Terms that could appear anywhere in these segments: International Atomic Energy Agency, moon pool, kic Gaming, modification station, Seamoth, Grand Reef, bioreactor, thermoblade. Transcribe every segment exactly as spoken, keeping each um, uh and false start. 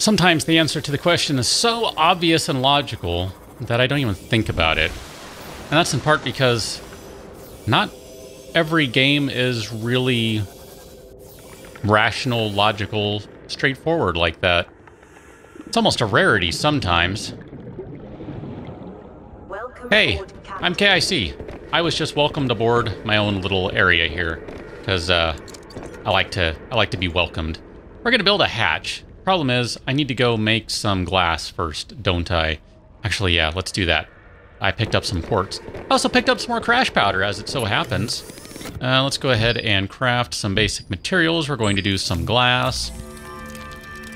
Sometimes the answer to the question is so obvious and logical that I don't even think about it. And that's in part because not every game is really rational, logical, straightforward like that. It's almost a rarity sometimes. Welcome hey, aboard, I'm K I C. I was just welcomed aboard my own little area here because uh, I like to I like to be welcomed. We're gonna build a hatch. Problem is, I need to go make some glass first, don't I? Actually, yeah, let's do that. I picked up some quartz. I also picked up some more crash powder, as it so happens. Uh, let's go ahead and craft some basic materials. We're going to do some glass.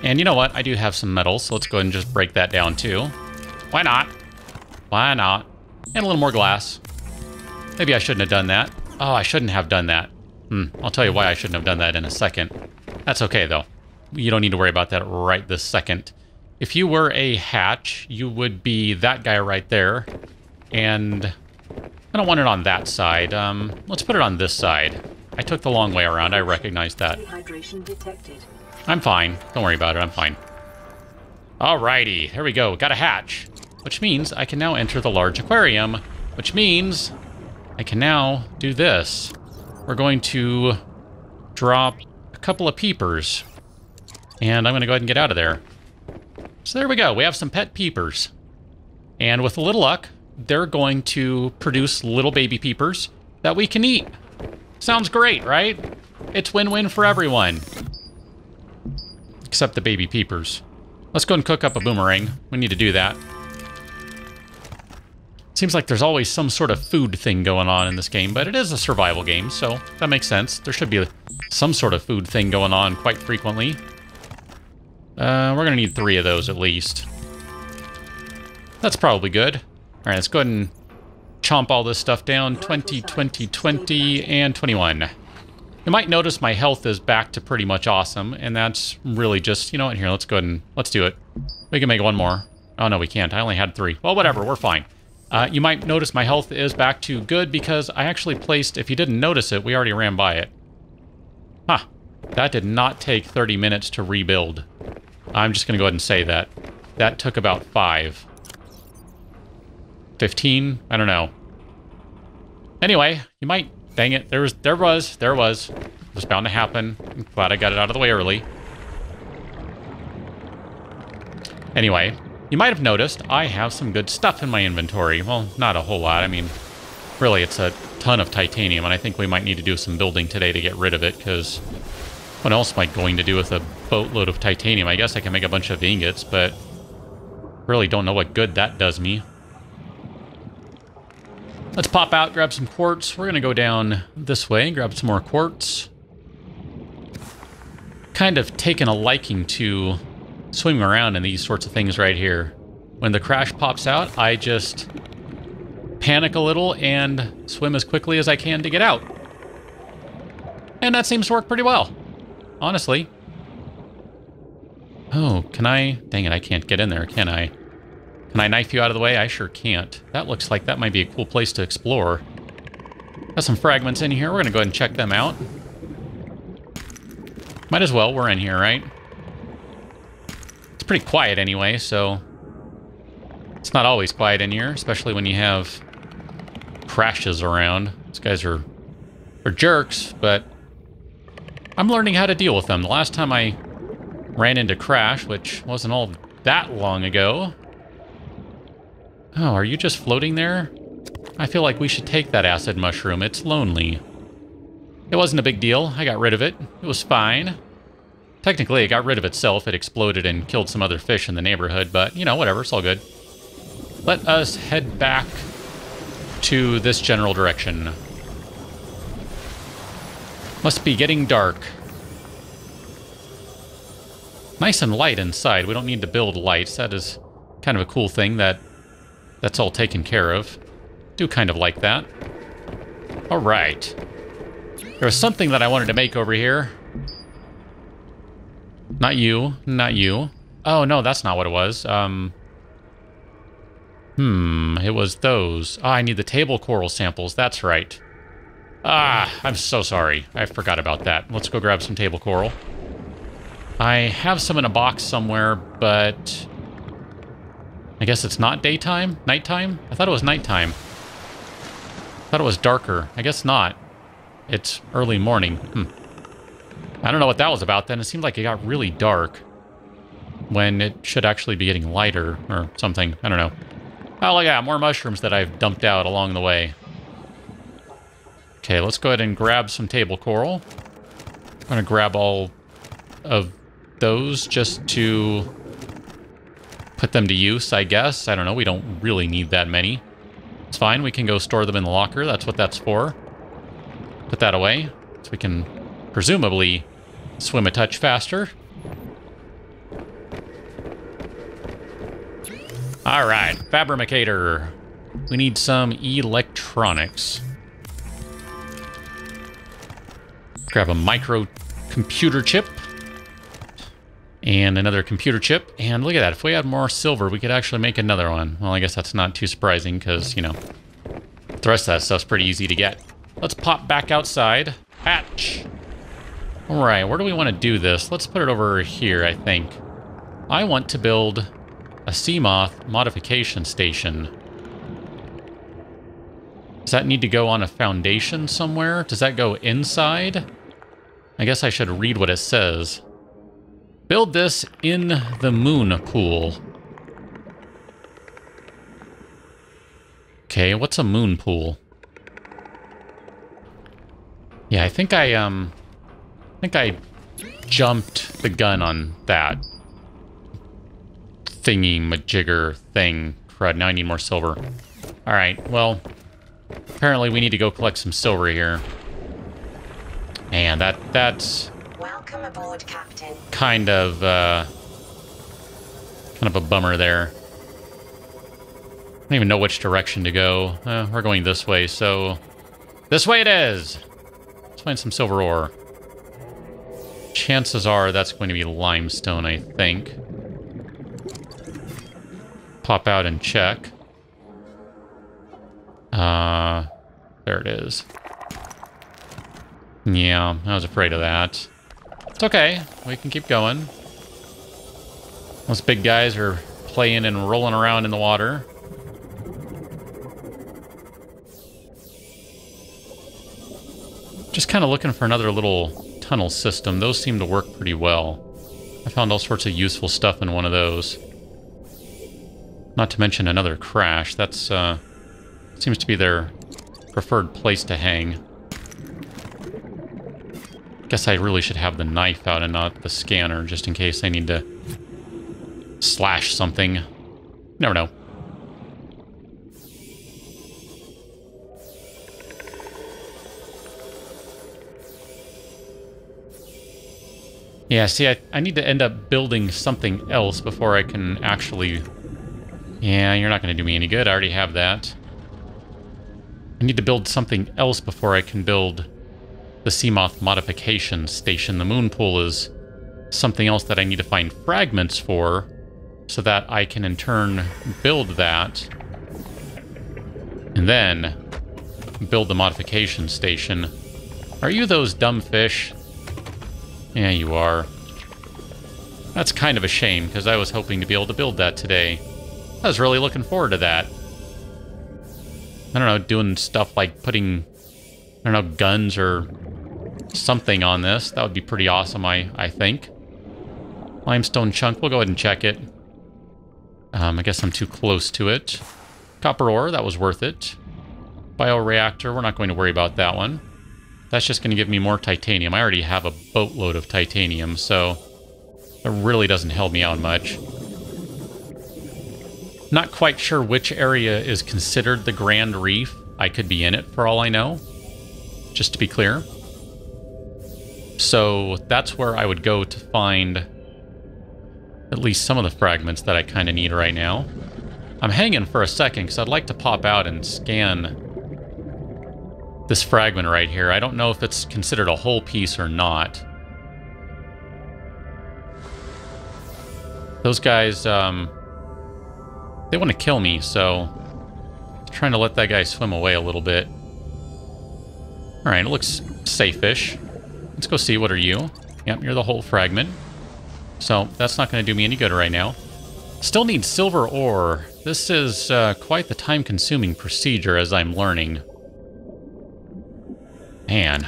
And you know what? I do have some metal, so let's go ahead and just break that down too. Why not? Why not? And a little more glass. Maybe I shouldn't have done that. Oh, I shouldn't have done that. Hmm, I'll tell you why I shouldn't have done that in a second. That's okay, though. You don't need to worry about that right this second. If you were a hatch, you would be that guy right there. And I don't want it on that side. Um, let's put it on this side. I took the long way around. I recognize that. Dehydration detected. I'm fine. Don't worry about it. I'm fine. Alrighty. Here we go. Got a hatch. Which means I can now enter the large aquarium. Which means I can now do this. We're going to drop a couple of peepers. And I'm going to go ahead and get out of there. So there we go. We have some pet peepers. And with a little luck, they're going to produce little baby peepers that we can eat. Sounds great, right? It's win-win for everyone. Except the baby peepers. Let's go and cook up a boomerang. We need to do that. Seems like there's always some sort of food thing going on in this game, but it is a survival game, so that makes sense. There should be some sort of food thing going on quite frequently. Uh, we're gonna need three of those at least. That's probably good. All right, let's go ahead and chomp all this stuff down. twenty, twenty, twenty, and twenty-one. You might notice my health is back to pretty much awesome, and that's really just, you know what, here, let's go ahead and, let's do it. We can make one more. Oh, no, we can't. I only had three. Well, whatever, we're fine. Uh, you might notice my health is back to good because I actually placed, if you didn't notice it, we already ran by it. Huh. That did not take thirty minutes to rebuild. I'm just gonna go ahead and say that. That took about five. fifteen? I don't know. Anyway, you might... Dang it. There was... There was. There was. It was bound to happen. I'm glad I got it out of the way early. Anyway, you might have noticed I have some good stuff in my inventory. Well, not a whole lot. I mean, really, it's a ton of titanium, and I think we might need to do some building today to get rid of it, because what else am I going to do with a boatload of titanium? I guess I can make a bunch of ingots, but really don't know what good that does me. Let's pop out, grab some quartz. We're going to go down this way, grab some more quartz. Kind of taken a liking to swimming around in these sorts of things right here. When the crash pops out, I just panic a little and swim as quickly as I can to get out. And that seems to work pretty well, honestly. Oh, can I? Dang it, I can't get in there, can I? Can I knife you out of the way? I sure can't. That looks like that might be a cool place to explore. Got some fragments in here. We're going to go ahead and check them out. Might as well. We're in here, right? It's pretty quiet anyway, so... It's not always quiet in here, especially when you have crashes around. These guys are, are jerks, but I'm learning how to deal with them. The last time I ran into Crash, which wasn't all that long ago... Oh, are you just floating there? I feel like we should take that acid mushroom. It's lonely. It wasn't a big deal. I got rid of it. It was fine. Technically, it got rid of itself. It exploded and killed some other fish in the neighborhood, but, you know, whatever. It's all good. Let us head back to this general direction. Must be getting dark. Nice and light inside. We don't need to build lights. That is kind of a cool thing that... That's all taken care of. Do kind of like that. All right. There was something that I wanted to make over here. Not you. Not you. Oh, no, that's not what it was. Um. Hmm, it was those. Oh, I need the table coral samples. That's right. Ah, I'm so sorry. I forgot about that. Let's go grab some table coral. I have some in a box somewhere, but I guess it's not daytime? Nighttime? I thought it was nighttime. I thought it was darker. I guess not. It's early morning. Hmm. I don't know what that was about then. It seemed like it got really dark when it should actually be getting lighter or something. I don't know. Oh, yeah, more mushrooms that I've dumped out along the way. Okay, let's go ahead and grab some table coral. I'm going to grab all of those just to put them to use, I guess. I don't know. We don't really need that many. It's fine. We can go store them in the locker. That's what that's for. Put that away so we can presumably swim a touch faster. All right, fabricator. We need some electronics. Grab a micro computer chip and another computer chip. And look at that. If we had more silver, we could actually make another one. Well, I guess that's not too surprising because, you know, the rest of that stuff's pretty easy to get. Let's pop back outside. Hatch. All right, where do we want to do this? Let's put it over here, I think. I want to build a Seamoth modification station. Does that need to go on a foundation somewhere? Does that go inside? I guess I should read what it says. Build this in the moon pool. Okay, what's a moon pool? Yeah, I think I um I think I jumped the gun on that thingy-majigger thing. Crud, now I need more silver. Alright, well, apparently we need to go collect some silver here. Man, that, that's... Welcome aboard, Captain. Kind of, uh... kind of a bummer there. I don't even know which direction to go. Uh, we're going this way, so... This way it is! Let's find some silver ore. Chances are that's going to be limestone, I think. Pop out and check. Uh, there it is. Yeah, I was afraid of that. It's okay. We can keep going. Those big guys are playing and rolling around in the water. Just kind of looking for another little tunnel system. Those seem to work pretty well. I found all sorts of useful stuff in one of those. Not to mention another crash. That's, uh, seems to be their preferred place to hang. Guess I really should have the knife out and not the scanner, just in case I need to slash something. Never know. Yeah, see, I, I need to end up building something else before I can actually... Yeah, you're not going to do me any good. I already have that. I need to build something else before I can build the Seamoth modification station. The moon pool is something else that I need to find fragments for so that I can in turn build that and then build the modification station. Are you those dumb fish? Yeah, you are. That's kind of a shame because I was hoping to be able to build that today. I was really looking forward to that. I don't know, doing stuff like putting, I don't know, guns or something on this. That would be pretty awesome, I, I think. Limestone chunk, we'll go ahead and check it. Um, I guess I'm too close to it. Copper ore, that was worth it. Bioreactor, we're not going to worry about that one. That's just going to give me more titanium. I already have a boatload of titanium, so it really doesn't help me out much. Not quite sure which area is considered the Grand Reef. I could be in it for all I know, just to be clear. So that's where I would go to find at least some of the fragments that I kind of need right now. I'm hanging for a second because I'd like to pop out and scan this fragment right here. I don't know if it's considered a whole piece or not. Those guys, um... they want to kill me, so I'm trying to let that guy swim away a little bit. Alright, it looks safe-ish. Let's go see, what are you? Yep, you're the whole fragment. So that's not going to do me any good right now. Still need silver ore. This is uh, quite the time-consuming procedure, as I'm learning. Man.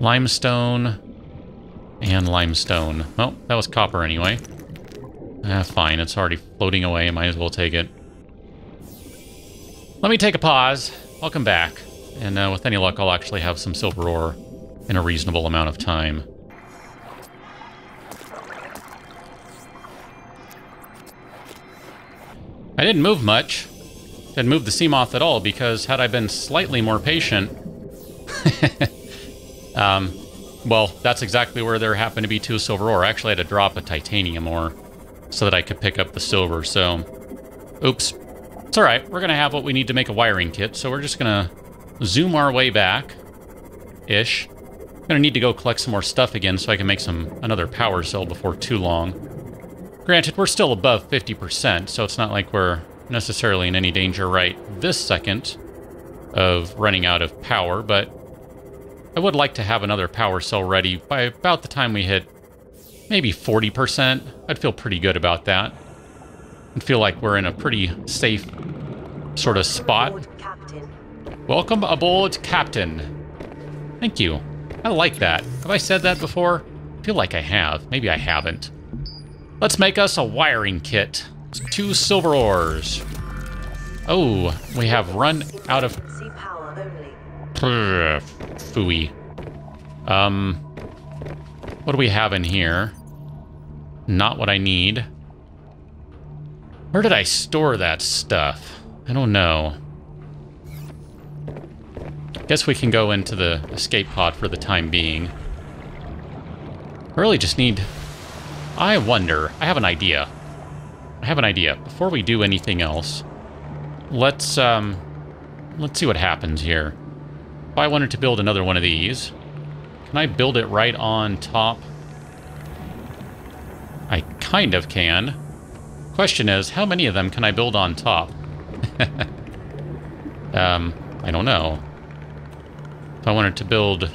Limestone. And limestone. Oh, that was copper anyway. Ah, fine. It's already floating away. Might as well take it. Let me take a pause. I'll come back. And uh, with any luck, I'll actually have some silver ore in a reasonable amount of time. I didn't move much. Didn't move the Seamoth at all, because had I been slightly more patient... um, well, that's exactly where there happened to be two silver ore. I actually had to drop a titanium ore so that I could pick up the silver, so... Oops. It's alright. We're going to have what we need to make a wiring kit, so we're just going to zoom our way back. Ish. I'm going to need to go collect some more stuff again so I can make some another power cell before too long. Granted, we're still above fifty percent, so it's not like we're necessarily in any danger right this second of running out of power, but I would like to have another power cell ready by about the time we hit maybe forty percent. I'd feel pretty good about that. I'd feel like we're in a pretty safe sort of spot. Welcome aboard, Captain. Thank you. I like that. Have I said that before? I feel like I have. Maybe I haven't. Let's make us a wiring kit. Two silver ores. Oh, we have run out of... Phooey. Um, what do we have in here? Not what I need. Where did I store that stuff? I don't know. Guess we can go into the escape pod for the time being. I really just need... I wonder. I have an idea. I have an idea. Before we do anything else, let's um, let's see what happens here. If I wanted to build another one of these, can I build it right on top? I kind of can. Question is, how many of them can I build on top? um, I don't know. If I wanted to build,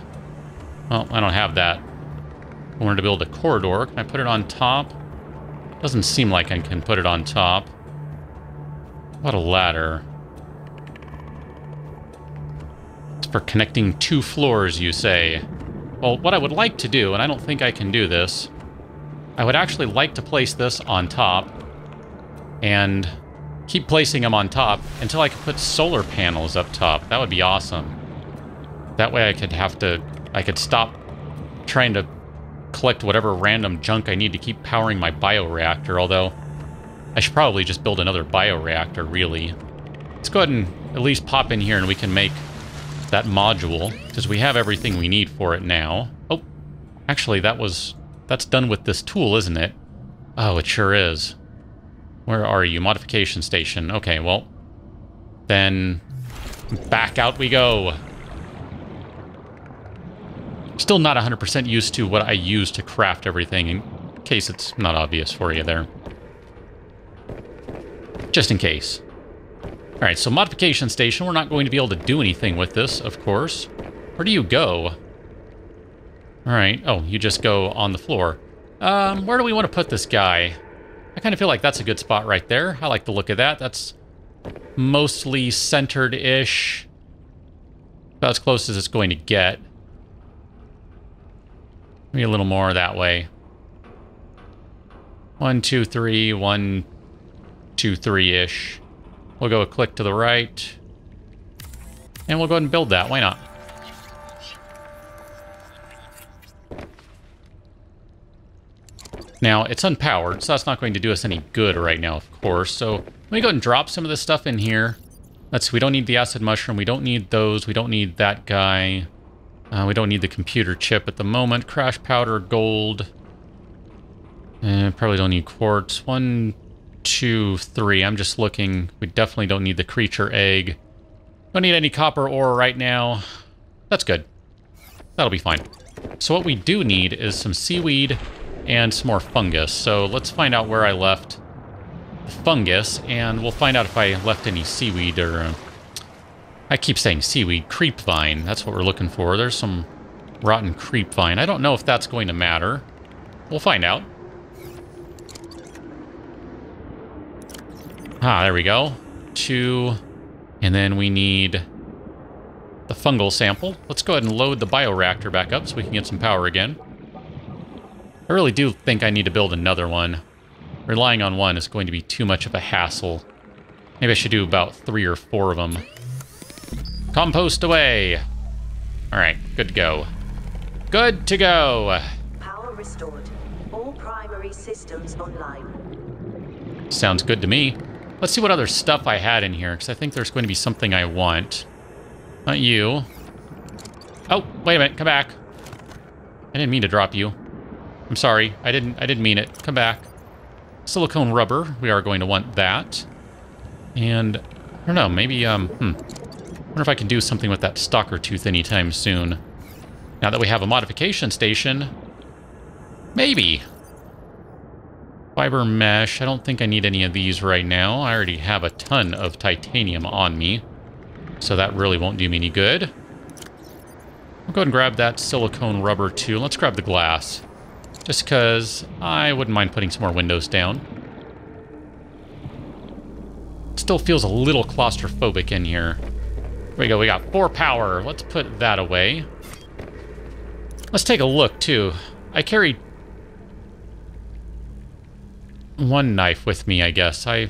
well, I don't have that. I wanted to build a corridor. Can I put it on top? Doesn't seem like I can put it on top. What a ladder. It's for connecting two floors, you say. Well, what I would like to do, and I don't think I can do this, I would actually like to place this on top and keep placing them on top until I could put solar panels up top. That would be awesome. That way I could have to... I could stop trying to collect whatever random junk I need to keep powering my bioreactor, although I should probably just build another bioreactor, really. Let's go ahead and at least pop in here and we can make that module, because we have everything we need for it now. Oh, actually, that was... that's done with this tool, isn't it? Oh, it sure is. Where are you? Modification station. Okay, well, then back out we go. Still not one hundred percent used to what I use to craft everything, in case it's not obvious for you there. Just in case. Alright, so modification station. We're not going to be able to do anything with this, of course. Where do you go? Alright. Oh, you just go on the floor. Um, where do we want to put this guy? I kind of feel like that's a good spot right there. I like the look of that. That's mostly centered-ish. About as close as it's going to get. Maybe a little more that way. One, two, three, one, two, three-ish. We'll go a click to the right. And we'll go ahead and build that. Why not? Now, it's unpowered, so that's not going to do us any good right now, of course. So let me go ahead and drop some of this stuff in here. Let's see, we don't need the acid mushroom. We don't need those. We don't need that guy. Uh, we don't need the computer chip at the moment. Crash powder, gold. Eh, probably don't need quartz. One, two, three. I'm just looking. We definitely don't need the creature egg. Don't need any copper ore right now. That's good. That'll be fine. So what we do need is some seaweed and some more fungus. So let's find out where I left the fungus, and we'll find out if I left any seaweed or... Uh, I keep saying seaweed. Creep vine. That's what we're looking for. There's some rotten creep vine. I don't know if that's going to matter. We'll find out. Ah, there we go. Two. And then we need the fungal sample. Let's go ahead and load the bioreactor back up so we can get some power again. I really do think I need to build another one. Relying on one is going to be too much of a hassle. Maybe I should do about three or four of them. Compost away! Alright, good to go. Good to go! Power restored. All primary systems online. Sounds good to me. Let's see what other stuff I had in here, because I think there's going to be something I want. Not you. Oh, wait a minute, come back. I didn't mean to drop you. I'm sorry, I didn't I didn't mean it. Come back. Silicone rubber, we are going to want that. And, I don't know, maybe, um, hmm. I wonder if I can do something with that stalker tooth anytime soon. Now that we have a modification station, maybe. Fiber mesh, I don't think I need any of these right now. I already have a ton of titanium on me, so that really won't do me any good. I'll go ahead and grab that silicone rubber too. Let's grab the glass, just because I wouldn't mind putting some more windows down. It still feels a little claustrophobic in here. There we go, we got four power. Let's put that away. Let's take a look too. I carry one knife with me, I guess. I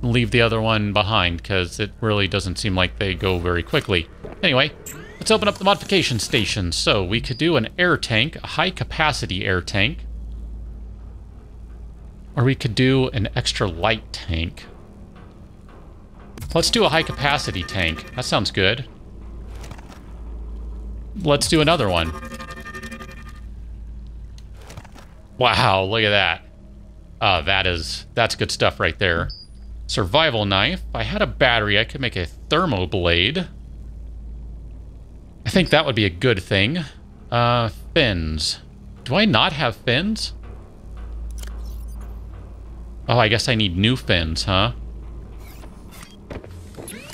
leave the other one behind because it really doesn't seem like they go very quickly. Anyway, let's open up the modification station. So we could do an air tank, a high capacity air tank. Or we could do an extra light tank. Let's do a high capacity tank. That sounds good. Let's do another one. Wow, look at that. Uh, that is, that's good stuff right there. Survival knife. If I had a battery, I could make a thermoblade. I think that would be a good thing. Uh, fins. Do I not have fins? Oh, I guess I need new fins, huh?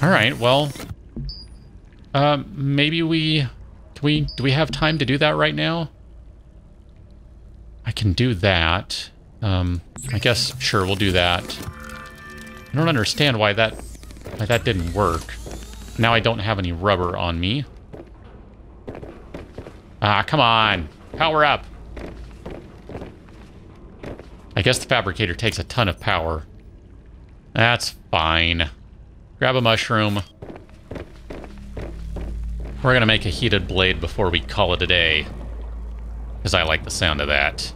Alright, well... Uh, maybe we... Can we... Do we have time to do that right now? I can do that. Um, I guess, sure, we'll do that. I don't understand why that... Why that didn't work. Now I don't have any rubber on me. Ah, come on! Power up! I guess the fabricator takes a ton of power. That's fine. Grab a mushroom. We're gonna make a heated blade before we call it a day, because I like the sound of that.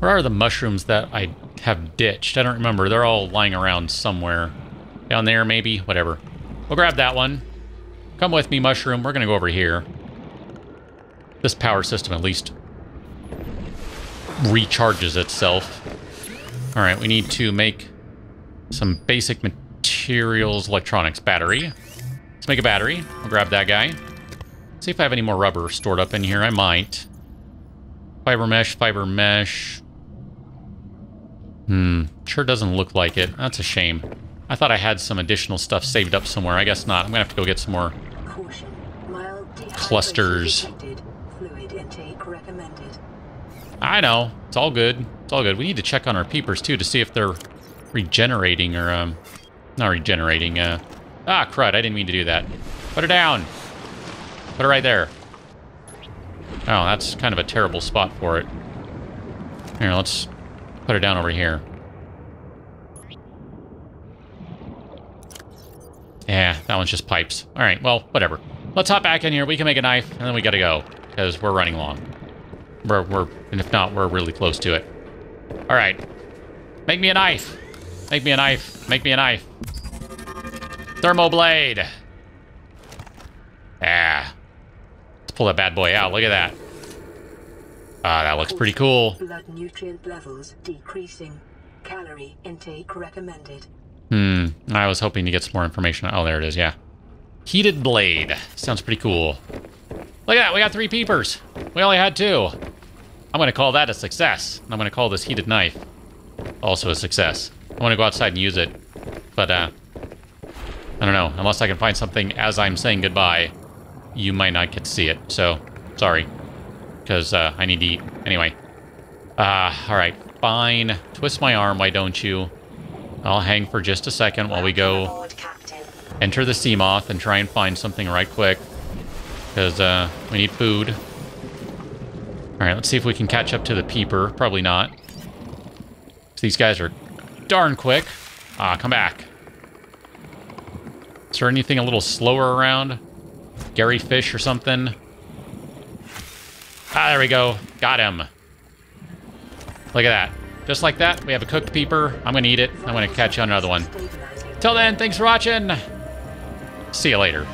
Where are the mushrooms that I have ditched? I don't remember. They're all lying around somewhere. Down there, maybe? Whatever. We'll grab that one. Come with me, mushroom. We're gonna go over here. This power system at least recharges itself. Alright, we need to make some basic materials. Materials, electronics, battery. Let's make a battery. I'll grab that guy. See if I have any more rubber stored up in here. I might. Fiber mesh, fiber mesh. Hmm, sure doesn't look like it. That's a shame. I thought I had some additional stuff saved up somewhere. I guess not. I'm gonna have to go get some more clusters. I know. It's all good. It's all good. We need to check on our peepers too to see if they're regenerating or um. Not regenerating. Uh, ah, crud. I didn't mean to do that. Put her down. Put her right there. Oh, that's kind of a terrible spot for it. Here, let's put her down over here. Yeah, that one's just pipes. All right, well, whatever. Let's hop back in here. We can make a knife, and then we gotta go, because we're running long. We're, we're, and if not, we're really close to it. All right. Make me a knife. Make me a knife. Make me a knife. Thermoblade. Ah. Let's pull that bad boy out. Look at that. Ah, that looks pretty cool. Blood nutrient levels decreasing. Calorie intake recommended. Hmm. I was hoping to get some more information. Oh, there it is. Yeah. Heated blade. Sounds pretty cool. Look at that. We got three peepers. We only had two. I'm going to call that a success. I'm going to call this heated knife also a success. I want to go outside and use it, but uh, I don't know. Unless I can find something as I'm saying goodbye, you might not get to see it. So, sorry, because uh, I need to eat. Anyway, uh, all right, fine. Twist my arm, why don't you? I'll hang for just a second while we go enter the Seamoth and try and find something right quick. Because uh, we need food. Alright, let's see if we can catch up to the Peeper. Probably not. These guys are darn quick. Ah, come back. Is there anything a little slower around? Gary fish or something? Ah, there we go. Got him. Look at that. Just like that, we have a cooked Peeper. I'm going to eat it. I'm going to catch you on another one. Till then, thanks for watching. See you later.